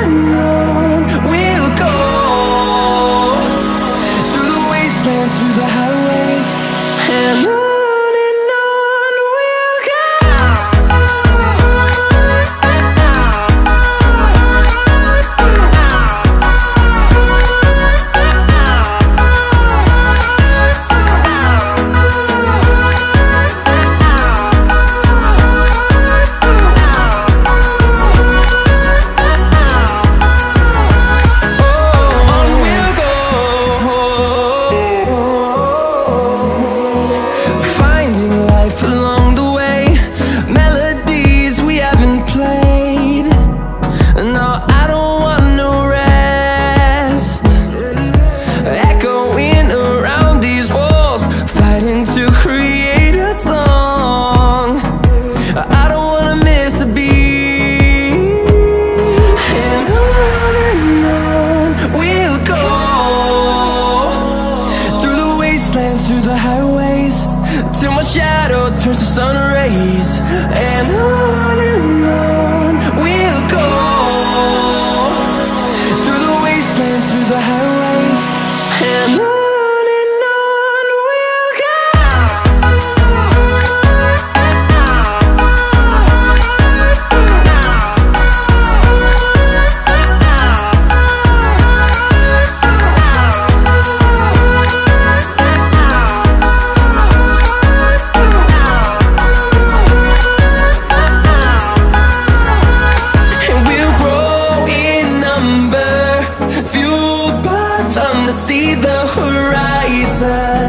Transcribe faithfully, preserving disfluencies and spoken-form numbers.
and on we'll go, through the wastelands, through the highways. And on. Through the highways, till my shadow turns to sun rays. And on and on we'll go, through the wastelands, through the highways. And on. See the horizon